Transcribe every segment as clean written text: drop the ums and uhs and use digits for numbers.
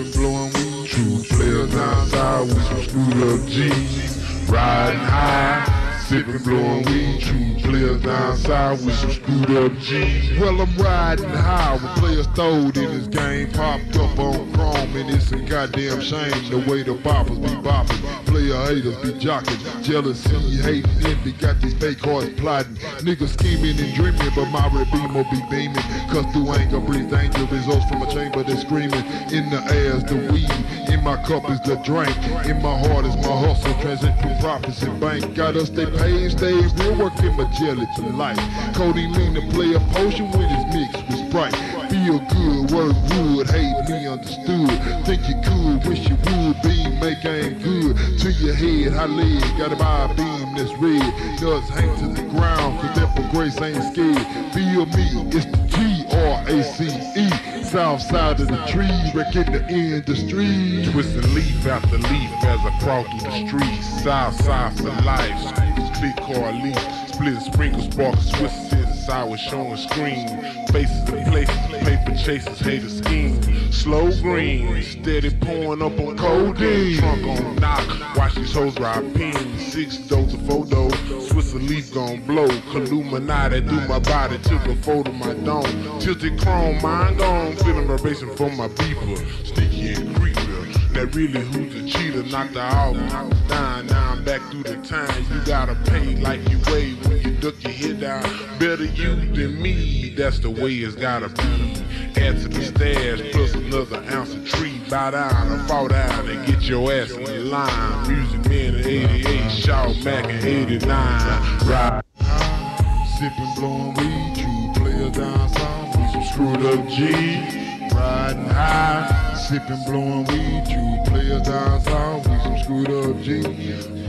overflowing with truth. Players outside with some screwed up G's, riding high, sipping, blowing weed truth. Players outside with some screwed up G's. Well, I'm riding high with players throwed in this game, popped up on chrome, and it's a goddamn shame the way the boppers be bopping. Player haters be jocking, jealousy, hating, envy, got these fake hearts plotting. Niggas scheming and dreaming, but my redeemer be beaming. Cause through anger breathe danger, results from a chamber that's screaming. In the air's the weed, in my cup is the drink. In my heart is my hustle, transact from profits and bank. Got us, they paid, stays, real work in my jelly to life. Codeine lean to play a potion when it's mixed with Sprite. Feel good, work good, hate me understood. Think you could, wish you would be, make aim good. To your head, high leg, gotta buy a beam that's red. Nuts hang to the ground, cause that for grace ain't scared. Feel me, it's the G-R-A-C-E. South side of the tree, wreck in the industry. Twisting leaf after leaf as I crawl through the streets. South side for life, scooters, click, car, leaf. Split, sprinkle, spark, Swiss citizens, I was showing screen. Faces and places, paper chasers, haters scheme. Slow green, steady pouring up on codeine. Trunk on knock, watch these hoes ride pins. 6 doses of 4 doses, Swiss leaf gon' blow. Illuminati do my body, took a photo of my dome. Tilted chrome, mind gone, feeling vibration from my beeper. Sticky and creepy. That really who's the cheater, knocked her out, I was dying, now I'm back through the time. You gotta pay like you weigh when you duck your head down. Better you than me, that's the way it's gotta be. Add to the stash, plus another ounce of tree. Bow down or fall down and get your ass in the line. Music Man in 88, Shaw Mac in 89. Ride, sippin', blowin' weed, true players down south with some screwed up G's. Riding high, sipping, blowing weed, you players down south with some screwed up G.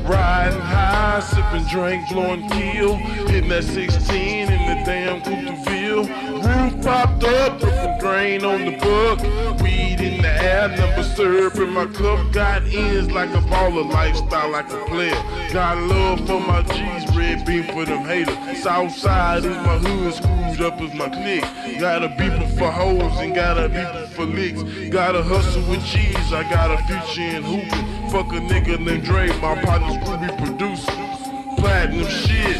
Riding high, sipping, drink, blowing kill, hitting that 16 in the damn Coupe de Ville. Roof popped up with some drain on the book. Weed in the air, number syrup in my cup. Got ends like a baller, lifestyle like a player. Got love for my G's, red beam for them haters. Southside is my hood, screwed up is my clique. Got a beeper for hoes and got a beeper for licks. Got a hustle with G's, I got a future in hoopin'. Fuck a nigga named Dre, my partner's groovy producer. Platinum shit,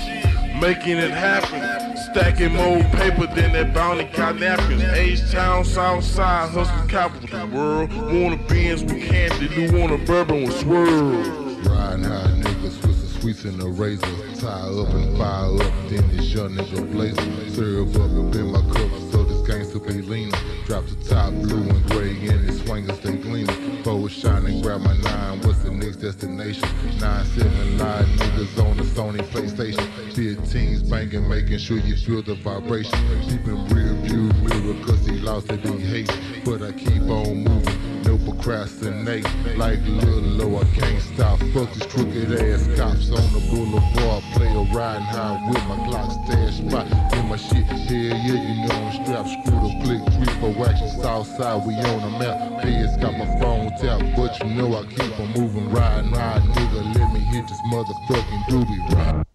making it happen. Stacking more paper than that bounty cotton napkins. H-Town, Southside, hustle cop with the world. Wanna Benz with candy, do wanna bourbon with swirl. Riding high niggas with the sweets and the razor. Tie up and fire up, then it's your nigga blazer. Syrup up and in my cup, so this gangster be leaning. Drop the top blue and gray and the swingers they gleaning. Foes shining, grab my nine, what's the next destination? 9-7 live niggas on the Sony PlayStation. 15s banging, making sure you feel the vibration. Keeping rear view mirror, cause he lost it, he hates. But I keep on moving. No procrastinate, like Lil' O, I can't stop. Fuck these crooked ass cops on the boulevard. Play a riding high with my Glock stash spot in my shit. Hell yeah, you know I'm strapped. Screw the click, 3-4 action. Southside, we on the map. Peds got my phone tapped, but you know I keep on moving. Riding high, nigga, let me hit this motherfucking doobie ride.